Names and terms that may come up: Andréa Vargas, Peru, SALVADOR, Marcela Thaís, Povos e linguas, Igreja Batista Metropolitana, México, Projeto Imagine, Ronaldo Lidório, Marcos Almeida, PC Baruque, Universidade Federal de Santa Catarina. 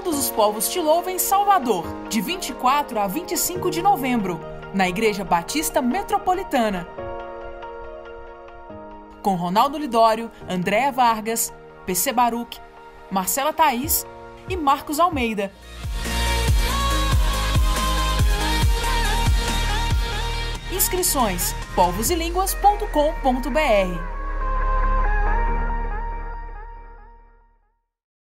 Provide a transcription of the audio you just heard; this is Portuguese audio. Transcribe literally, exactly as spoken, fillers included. Todos os Povos Te Louvam em Salvador, de vinte e quatro a vinte e cinco de novembro, na Igreja Batista Metropolitana. Com Ronaldo Lidório, Andréa Vargas, P C Baruque, Marcela Thaís e Marcos Almeida. Inscrições: povos e línguas ponto com ponto br.